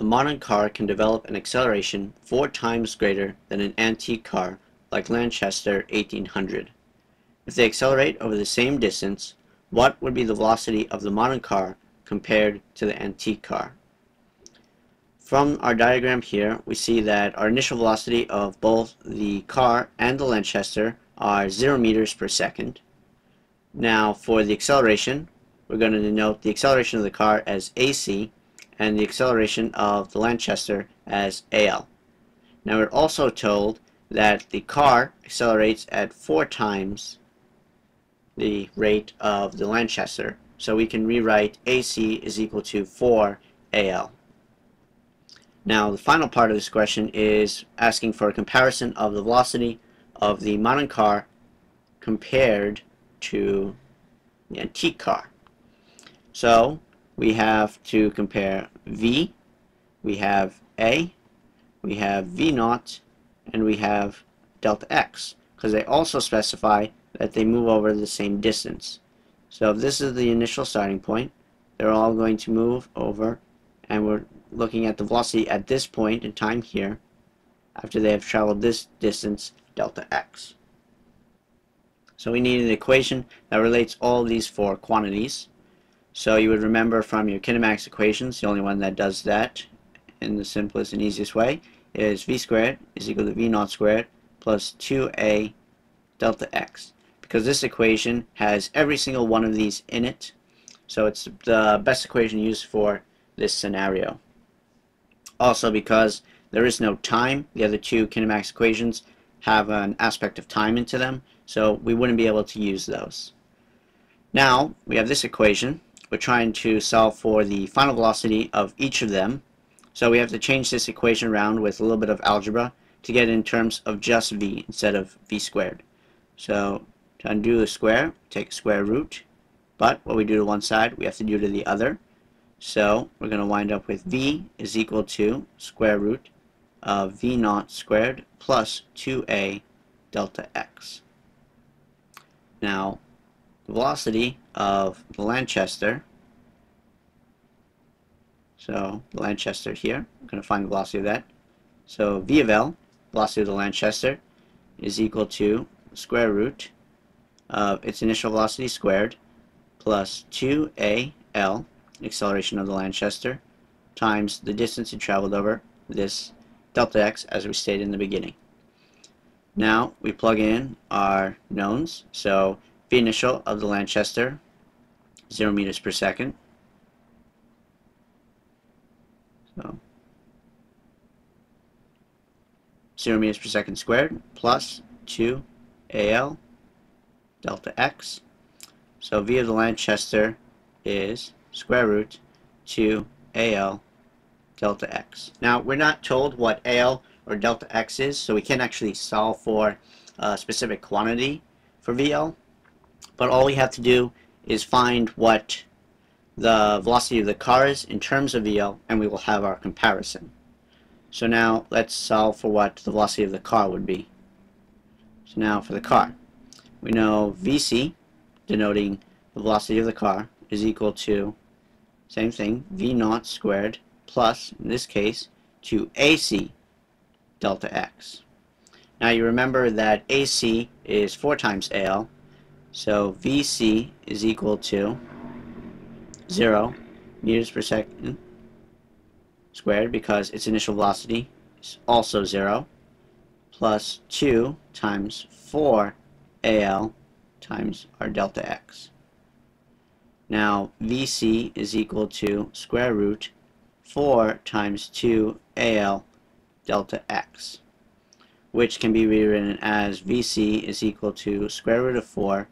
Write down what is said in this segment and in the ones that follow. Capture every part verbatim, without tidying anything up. a modern car can develop an acceleration four times greater than an antique car like Lanchester eighteen hundred. If they accelerate over the same distance, what would be the velocity of the modern car compared to the antique car? From our diagram here, we see that our initial velocity of both the car and the Lanchester are zero meters per second. Now for the acceleration, we're going to denote the acceleration of the car as A C and the acceleration of the Lanchester as A L. Now we're also told that the car accelerates at four times the rate of the Lanchester, so we can rewrite A C is equal to four A L. Now the final part of this question is asking for a comparison of the velocity of the modern car compared to the antique car. So we have to compare V, we have A, we have V naught, and we have delta X, because they also specify that they move over the same distance. So if this is the initial starting point, they're all going to move over, and we're looking at the velocity at this point in time here after they have traveled this distance, delta X. So we need an equation that relates all these four quantities. So you would remember from your kinematics equations, the only one that does that in the simplest and easiest way is v squared is equal to v naught squared plus two a delta X. Because this equation has every single one of these in it, so it's the best equation used for this scenario. Also, because there is no time, the other two kinematics equations have an aspect of time into them, so we wouldn't be able to use those. Now we have this equation. We're trying to solve for the final velocity of each of them, so we have to change this equation around with a little bit of algebra to get in terms of just v instead of v squared. So to undo the square, take square root, but what we do to one side we have to do to the other. So we're going to wind up with v is equal to square root of v naught squared plus two a delta X. Now the velocity of the Lanchester, so the Lanchester here, I'm going to find the velocity of that. So v of L, velocity of the Lanchester, is equal to square root of its initial velocity squared plus two a L, acceleration of the Lanchester, times the distance it traveled over, this delta X as we stated in the beginning. Now we plug in our knowns, so v initial of the Lanchester, zero meters per second. So zero meters per second squared plus two a L delta X. So v of the Lanchester is square root two a L delta X. Now we're not told what A L or delta X is, so we can't actually solve for a specific quantity for V L, but all we have to do is find what the velocity of the car is in terms of V L, and we will have our comparison. So now let's solve for what the velocity of the car would be. So now for the car, we know V C, denoting the velocity of the car, is equal to, same thing, v naught squared plus, in this case, to A C delta X. Now you remember that A C is four times A L, so V C is equal to zero meters per second squared, because its initial velocity is also zero, plus two times four A L times our delta X. Now V C is equal to square root four times two A L delta X, which can be rewritten as V C is equal to square root of four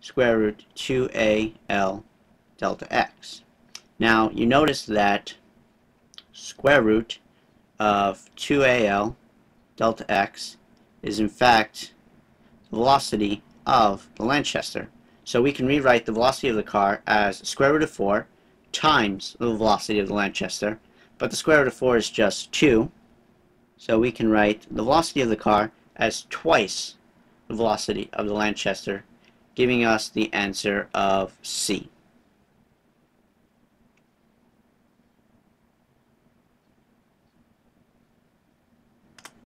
square root two A L delta X. Now you notice that square root of two A L delta X is in fact the velocity of the Lanchester. So we can rewrite the velocity of the car as square root of four times the velocity of the Lanchester, but the square root of four is just two, so we can write the velocity of the car as twice the velocity of the Lanchester, giving us the answer of C.